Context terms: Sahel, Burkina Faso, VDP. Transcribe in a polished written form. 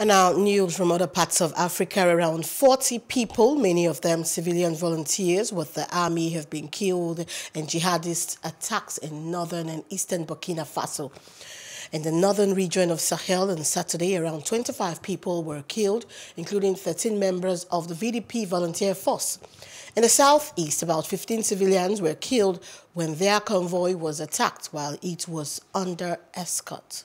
And now news from other parts of Africa. Around 40 people, many of them civilian volunteers with the army, have been killed in jihadist attacks in northern and eastern Burkina Faso. In the northern region of Sahel on Saturday, around 25 people were killed, including 13 members of the VDP volunteer force. In the southeast, about 15 civilians were killed when their convoy was attacked while it was under escort.